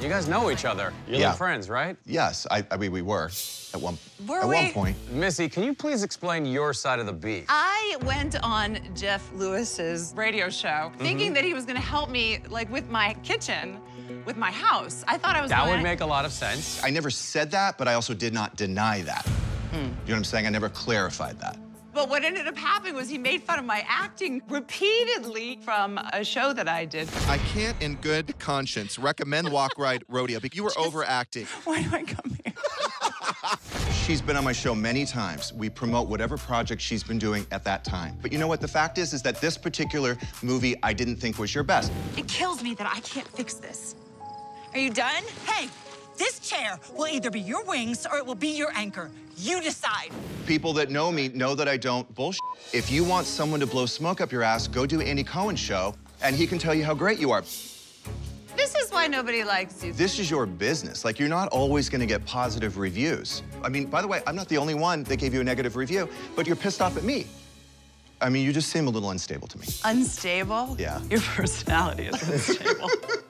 You guys know each other. You're like friends, right? Yes, I mean, we were at one point. Missi, can you please explain your side of the beef? I went on Jeff Lewis's radio show thinking that he was gonna help me, like, with my kitchen, with my house. I thought I was That would make a lot of sense. I never said that, but I also did not deny that. You know what I'm saying? I never clarified that. But what ended up happening was he made fun of my acting repeatedly from a show that I did. I can't in good conscience recommend Walk Ride Rodeo because you were overacting. Why do I come here? She's been on my show many times. We promote whatever project she's been doing at that time. But you know what the fact is that this particular movie I didn't think was your best. It kills me that I can't fix this. Are you done? Hey! This chair will either be your wings or it will be your anchor. You decide. People that know me know that I don't bullshit. If you want someone to blow smoke up your ass, go do Andy Cohen's show, and he can tell you how great you are. This is why nobody likes you. This is your business. Like, you're not always gonna get positive reviews. I mean, by the way, I'm not the only one that gave you a negative review, but you're pissed off at me. I mean, you just seem a little unstable to me. Unstable? Yeah. Your personality is unstable.